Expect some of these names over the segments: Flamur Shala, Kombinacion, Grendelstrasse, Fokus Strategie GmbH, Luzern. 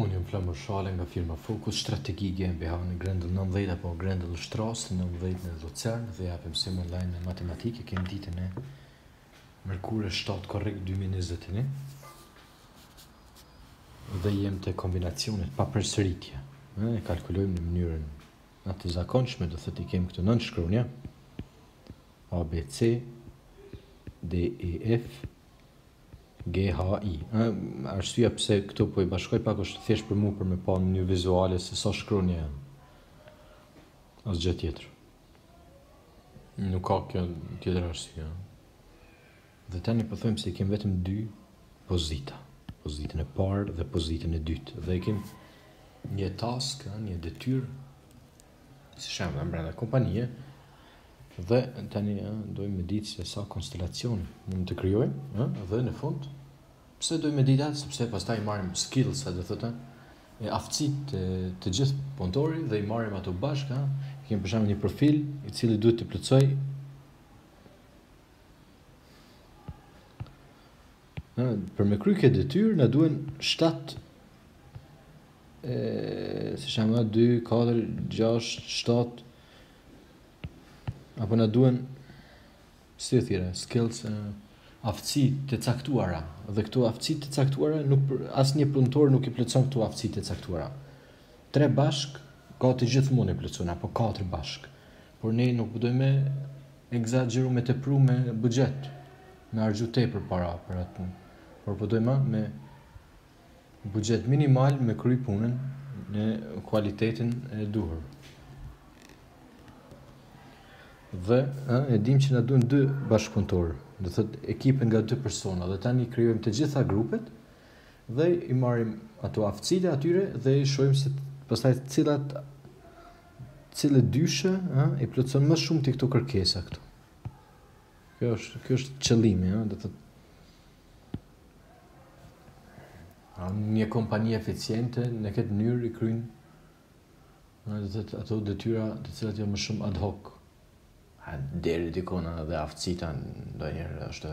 Union Flammor Schaling, firma Fokus Strategie GmbH in Grendel. Dhejda po Grendelstraße, në Lucern dhe japim sim online në matematike. Kem ditën e mërkurë 7 korrekt 2021 dhe jem të kombinacionet pa përsëritje. E kalkulojmë në mënyrën atë zakonshme, do thëtë i kem këtu 9 shkronja A, B, C, D, E, F GHI. Arsyeja pse këto po i bashkoj pak është thjesht për mua për me pa në një vizuale se sa shkronja janë. Asgjë tjetër. Nuk ka kjo tjetër arsye. Dhe tani po them se kem vetëm 2 pozita. Pozitën e parë dhe pozitën e dytë. Dhe kem një task, një detyrë, si shembull brenda kompanie. Dhe tani dojmë me ditë se sa konstelacion mund të krijojmë, dhe në fund pse dojmë me ditë atë, sepse pastaj marrim skills, sa do thotë, aftësitë të gjithë punëtorit dhe i marrim ato bashkë, kemi për shembull një profil i cili duhet të plotësoj për me kryer këtë detyrë na duhen 7 si shembull 2 4 6 7 apo na duhen si e thire, skills, aftësi të caktuara, dhe këto aftësi të caktuara asnjë punëtor nuk i plotson këto aftësi të caktuara. 3 bashk ka të gjithmonë i plotson apo 4 bashk. Por ne nuk dojmë egzagjeru me tepru me buxhet, me harxhu tepër para për atë punë. Por po dojmë me buxhet minimal me kry punën në cilësinë e duhur. Dhe e dim që na duhen 2 bashkëpunëtorë, do thot ekipe nga 2 persona, dhe tani krijojmë të gjitha grupet dhe i marrim ato aftësitë atyre dhe i shohim se pastaj cilë dyshe i plotson më shumë ti këto kërkesa këtu. Kjo është qëllimi, do thot një kompani eficiente në këtë mënyrë i kryjnë, do thot ato detyra të cilat janë më shumë ad hoc. Deri dikona dhe aftësita ndonjëherë është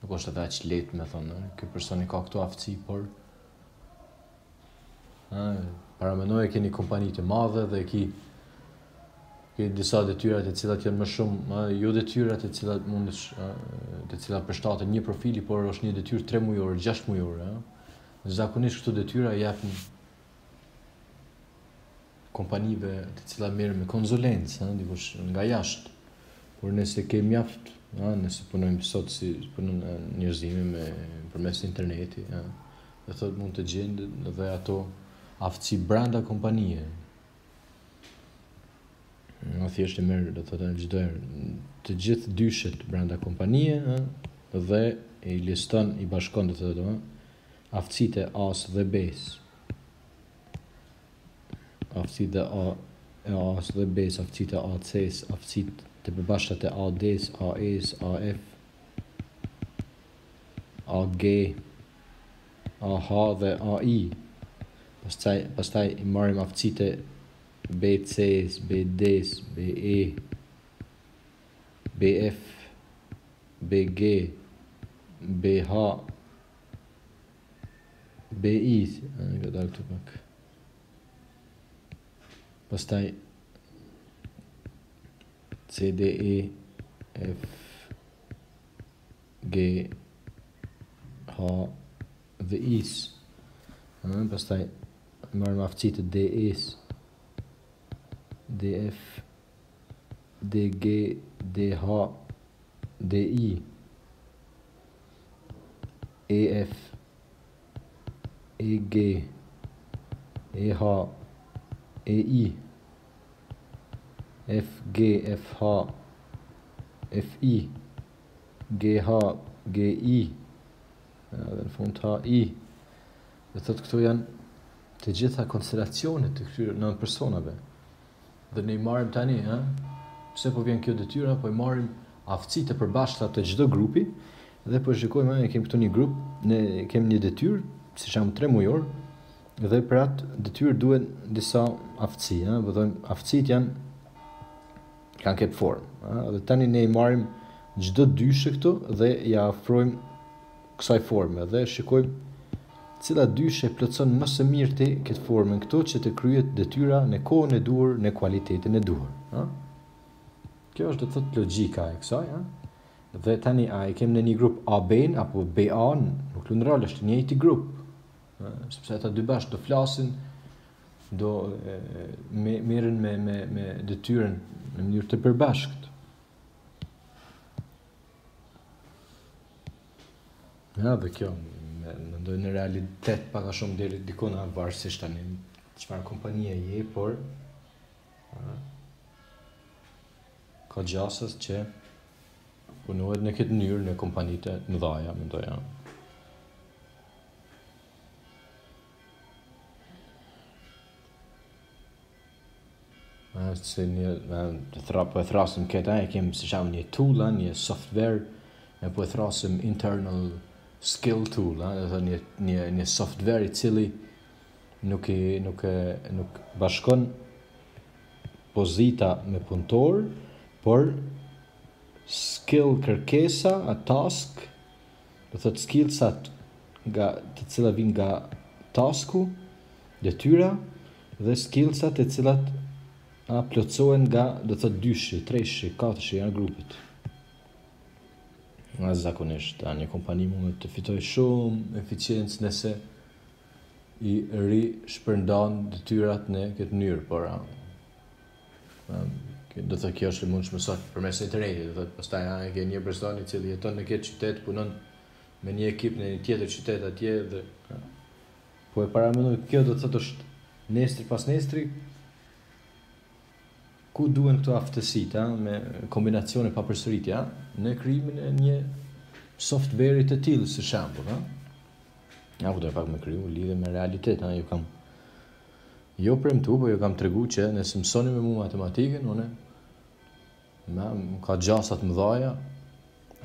nuk është aq lehtë me thonë, ky personi ka këto aftësi, por para mendoj që një kompani të madhe dhe ke disa detyra të cilat janë më shumë, jo detyra të cilat përshtaten një profili, por është një detyrë 3 mujore, 6 mujore. Zakonisht këto detyra japin kompanive të cilat merren me konsulencë, dikush nga jashtë. Por nëse kemi mjaft, nëse punojmë sot si punon njerëzimi përmes internetit, do thotë mund të gjejnë edhe ato aftësi brenda kompanie. Në thjesht e merr, do thotë çdo herë të gjithë dyshet brenda kompanie, dhe i liston, i bashkon, do thotë aftësitë e A-s dhe B-s. Aftësit e A-s dhe B-s, aftësit e A-c-s, aftësit të përbashkët e A-d-s, A-e-s, A-f, A-g, A-h dhe A-i. Pastaj i marrim aftësit e B-c-s, B-d-s, B-e, B-f, B-g, B-h, B-i. Pastaj C, D, E, F, G, H dhe I-s. Pastaj marrim aftësitë D, E-s, D, F, D, G, D, H, D, I, E, F, E, G, E, H, E-I, F-G, F-H, F-I, G-H, G-I, dhe në fund H-I. Dhe thot këto janë të gjitha konstelacionet të këtyre 9 personave. Dhe ne i marrim tani, pse po vjen kjo detyra, po i marrim aftësitë e përbashkëta të çdo grupi, dhe po shikojmë, kemi këtu një grup, ne kemi një detyrë, siç jam 3 mujor, dhe për atë detyrë duhen disa aftësi, aftësit kanë këtë formë. Dhe tani ne i marrim çdo dyshe këtu dhe ja afrojmë kësaj forme dhe shikojmë të cilat dyshe plotson më së mirti këtë formën këto që të kryet detyra në kohën e duhur, në cilësinë e duhur, ha? Kjo është do të thotë logjika e kësaj, ha? Dhe tani a e kemi në një grup AB-n apo BA-n, nuk lundral është një njëjti grup. Sepse ata dy bash do flasin, do merren me detyrën në mënyrë të përbashkët. Ja, dhe kjo mendoj në realitet pak a shumë deri dikona varësisht tani çfarë kompanie je, por ka gjasës që punohet në këtë mënyrë në kompanitë të mëdha, mendoj ja. Se një po e thrasim këta, e kemi si sham një tool, një software, e po e thrasim internal skill tool, një software i cili nuk bashkon pozita me punëtor, por skill kërkesa, a task, do thot skillsat të cilat vijnë nga tasku, detyra, dhe skillsat të cilat a plotësohen nga, do të thotë, 2-shi, 3-shi, 4-shi janë grupit. Nga zakonisht, një kompani mund të fitojë shumë eficiencë nëse i rishpërndan detyrat në këtë mënyrë, por do të thotë kjo është e mundshme sot përmes internetit, do të thotë pastaj ka një person i cili jeton në këtë qytet, punon me një ekip në një tjetër qytet atje dhe po e paramendoj kjo do të thotë është nesër pas nesëri ku duhen këto aftësita me kombinacione pa përsëritja në krijimin e një software-i të tillë si shembull, ha? Ja ku do pak me kriju lidhe me realitet, ha, jo premtu, po ju kam tregu që nëse mësoni me mua matematikën, unë ka gjasa të mëdha,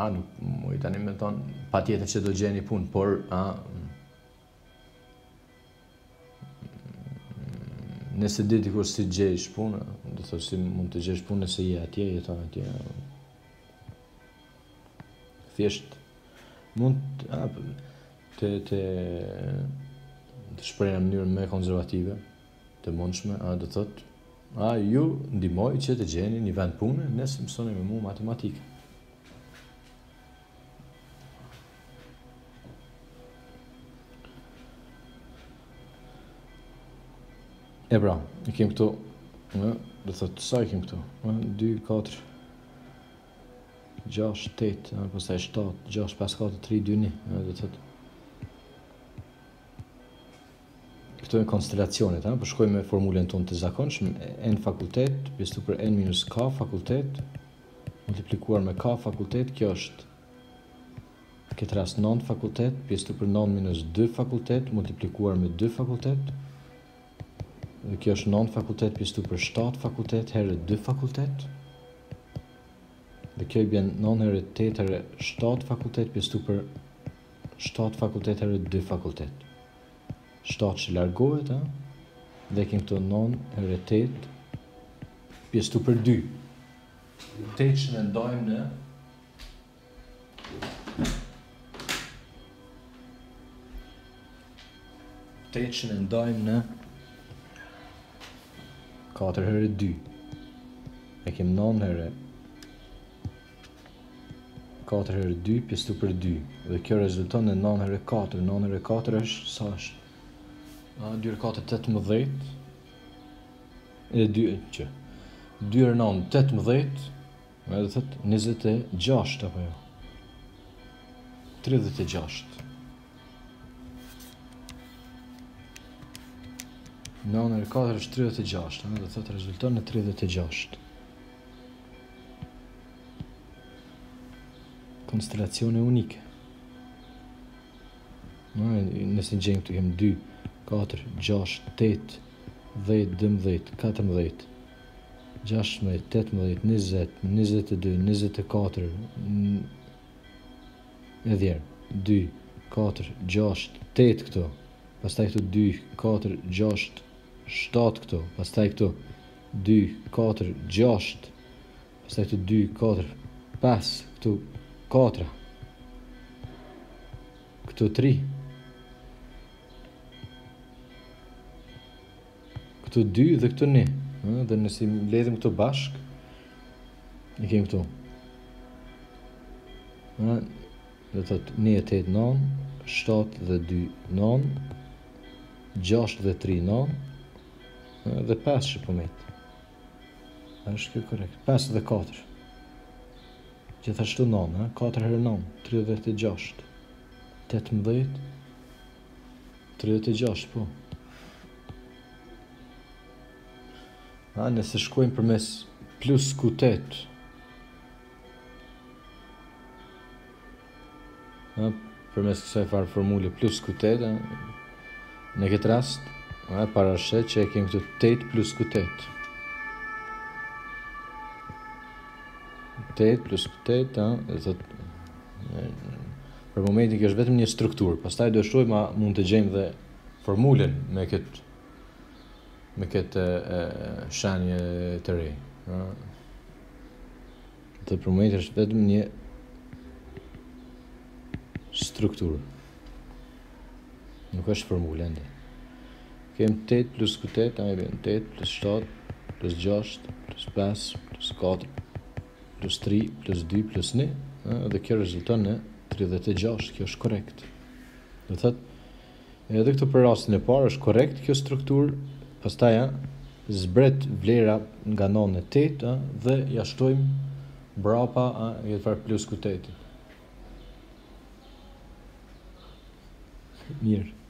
a nuk më tani më thon patjetër që do gjeni punë, por a nëse di dikur si gjesh punë, do thotë si mund të gjesh punë nëse je atje, jeton atje. Thjesht mund të shprehja në mënyrë më konservative të mundshme, do thotë, ju ndihmoj që të gjeni një vend pune nëse mësoni me mua matematikë. E pra, e kem këto, do thot, sa e kem këto? 2, 4, 6, 8, pastaj 7, 6, 5, 4, 3, 2, 1, do thot. Këto e konstelacionet, po shkojmë me formulën tonë të zakonshme, n fakultet, pjestu për n minus k fakultet, multiplikuar me k fakultet, kjo është, këtë rast 9 fakultet, pjestu për 9 minus 2 fakultet, multiplikuar me 2 fakultet, dhe kjo është 9 fakultet pjestu për 7 fakultet herë 2 fakultet dhe kjo i bjen 9 herë 8 herë 7 fakultet pjestu për 7 fakultet herë 2 fakultet 7 që largohet dhe kem këto 9 herë 8 pjestu për 2 8 që në ndojmë në katër herë 2 e kem 9 herë 4 herë 2 pjestu për 2 dhe kjo rezulton në 9 herë 4 9 herë 4 është sa është 2 herë 4 18 2 herë 9 18 dhe thot 26 apo jo 36 9 herë 4 është 36, dhe thotë rezulton në 36. Konstelacione unike. Nëse gjejmë këtu kemi 2, 4, 6, 8, 10, 12, 14, 16, 18, 20, 22, 24, e djerë, 2, 4, 6, 8 këto, pastaj këtu 2, 4, 6, 7 këto, pastaj këto 2, 4, 6, pastaj këto 2, 4, 5, këto 4, këto 3, këtu 2 dhe këtu 1, dhe nësi ledhim këtu bashk, I kem këtu. Dhe të 1 8 9, 7 dhe 2 9, 6 dhe 3 9, dhe 5 shëpëmet. Ashtë kjo korekt, 5 dhe 4. Gjithashtu 9, 4 herë 9, 36, 18, 36 po. Nëse shkojmë për mes plus kutet për mes kësaj farë formule plus kutet në këtë rast parashet që e kemë këtu 8 plus kutet 8 plus kutet për momentin kjo është vetëm një struktur pastaj do e shojmë a mund të gjejmë dhe formulen me këtë shenjë të re. Të përmejtë është vetëm një strukturë. Nuk është formule ende. Kemë 8 plus 8, 8 plus 7, plus 6, plus 5, plus 4, plus 3, plus 2, plus 1, dhe kjo rezulton në 36, kjo është korekt. Dhe thëtë, edhe këtu për rastin e parë është korekt kjo strukturë, Pastaj, zbret vlera nga 9 e 8 dhe jashtojmë brapa plus ku 8. Mirë.